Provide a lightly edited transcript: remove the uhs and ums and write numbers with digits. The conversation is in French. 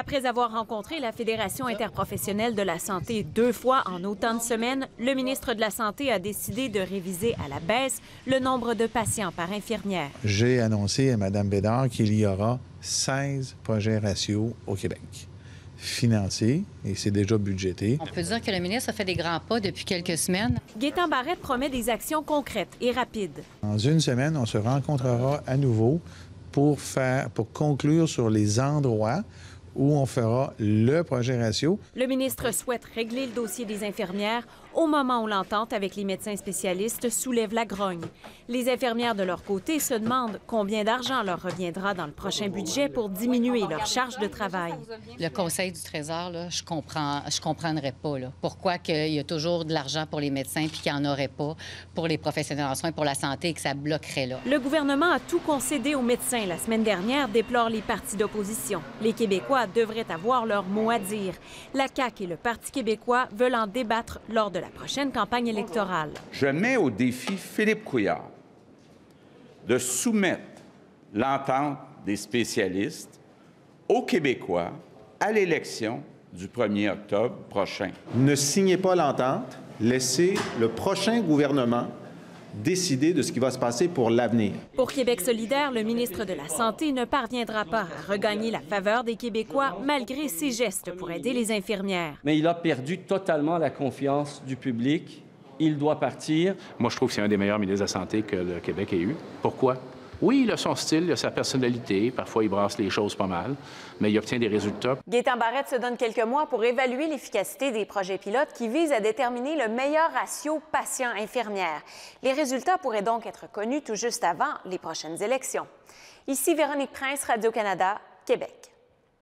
Après avoir rencontré la Fédération interprofessionnelle de la santé 2 fois en autant de semaines, le ministre de la Santé a décidé de réviser à la baisse le nombre de patients par infirmière. J'ai annoncé à Mme Bédard qu'il y aura 16 projets ratios au Québec, financé, et c'est déjà budgété. On peut dire que le ministre a fait des grands pas depuis quelques semaines. Gaétan Barrette promet des actions concrètes et rapides. Dans une semaine, on se rencontrera à nouveau pour conclure sur les endroits où on fera le projet ratio. Le ministre souhaite régler le dossier des infirmières au moment où l'entente avec les médecins spécialistes soulève la grogne. Les infirmières, de leur côté, se demandent combien d'argent leur reviendra dans le prochain budget pour diminuer leur charge de travail. Le Conseil du Trésor, là, je comprendrais pas là, pourquoi qu'il y a toujours de l'argent pour les médecins puis qu'il n'y en aurait pas pour les professionnels en soins, pour la santé, et que ça bloquerait là. Le gouvernement a tout concédé aux médecins la semaine dernière, déplore les partis d'opposition. Les Québécois devraient avoir leur mot à dire. La CAQ et le Parti québécois veulent en débattre lors de la prochaine campagne électorale. Je mets au défi Philippe Couillard de soumettre l'entente des spécialistes aux Québécois à l'élection du 1er octobre prochain. Ne signez pas l'entente, laissez le prochain gouvernement décider de ce qui va se passer pour l'avenir. Pour Québec solidaire, le ministre de la Santé ne parviendra pas à regagner la faveur des Québécois malgré ses gestes pour aider les infirmières. Mais il a perdu totalement la confiance du public. Il doit partir. Moi, je trouve que c'est un des meilleurs ministres de la Santé que le Québec ait eu. Pourquoi? Oui, il a son style, il a sa personnalité. Parfois, il brasse les choses pas mal, mais il obtient des résultats. Gaétan Barrette se donne quelques mois pour évaluer l'efficacité des projets pilotes qui visent à déterminer le meilleur ratio patient-infirmière. Les résultats pourraient donc être connus tout juste avant les prochaines élections. Ici Véronique Prince, Radio-Canada, Québec.